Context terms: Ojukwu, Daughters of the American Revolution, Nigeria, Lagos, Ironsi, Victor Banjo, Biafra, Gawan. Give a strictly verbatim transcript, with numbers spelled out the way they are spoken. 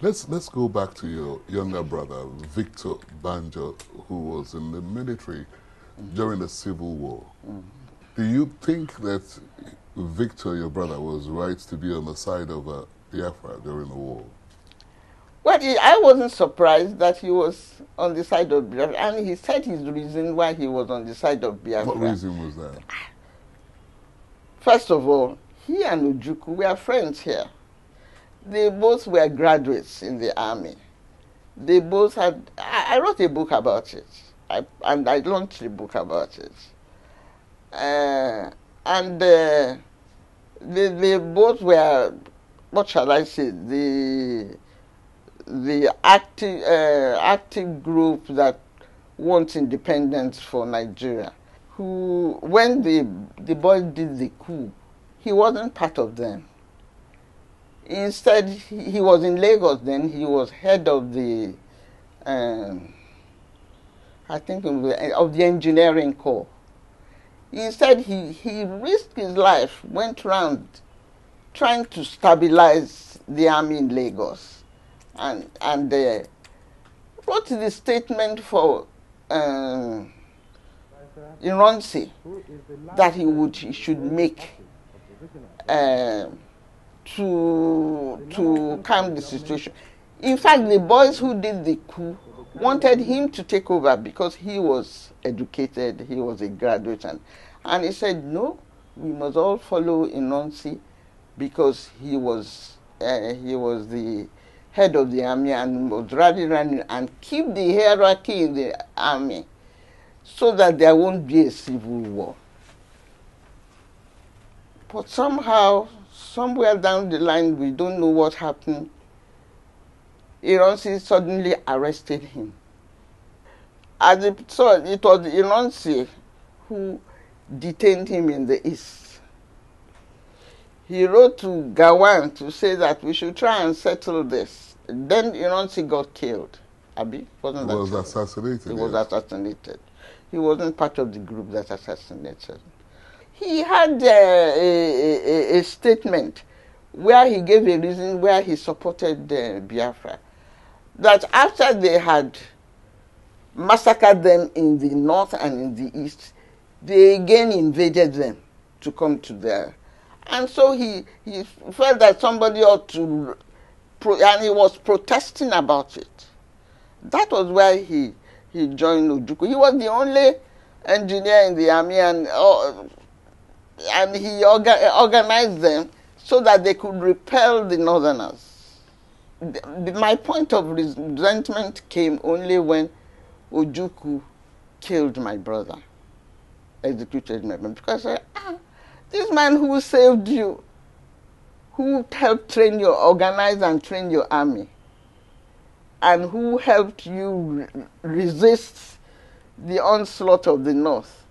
Let's let's go back to your younger brother, Victor Banjo, who was in the military during the Civil War. Mm. Do you think that Victor, your brother, was right to be on the side of uh, Biafra during the war? Well, I wasn't surprised that he was on the side of Biafra, and he said his reason why he was on the side of Biafra. What reason was that? First of all, he and Ojukwu were friends here. They both were graduates in the army. They both had, I, I wrote a book about it, I, and I launched a book about it. Uh, and uh, they, they both were, what shall I say, the, the active, uh, active group that wants independence for Nigeria, who, when the, the boy did the coup, he wasn't part of them. Instead, he was in Lagos then. He was head of the, um, I think, of the engineering corps. Instead, he, he risked his life, went around trying to stabilize the army in Lagos, and, and uh, wrote the statement for um, Ironsi that he, would, he should make uh, to to calm the situation. In fact, the boys who did the coup wanted him to take over because he was educated, he was a graduate, and, and he said, no, we must all follow Ironsi because he was uh, he was the head of the army and was rally running and keep the hierarchy in the army so that there won't be a civil war. But somehow, somewhere down the line, we don't know what happened, Ironsi suddenly arrested him. As it, so it was Ironsi who detained him in the east. He wrote to Gawan to say that we should try and settle this. Then Ironsi got killed. Abi, wasn't that? He was assassinated. He was assassinated. He wasn't part of the group that assassinated. He had uh, a, a, a statement where he gave a reason where he supported uh, Biafra. That after they had massacred them in the north and in the east, they again invaded them to come to there. And so he, he felt that somebody ought to, pro and he was protesting about it. That was where he, he joined Ojukwu. He was the only engineer in the army, and uh, and he orga organized them so that they could repel the northerners. The, the, my point of resentment came only when Ojukwu killed my brother, executed my brother, because I, ah, this man who saved you, who helped train your, organize and train your army, and who helped you re resist the onslaught of the north,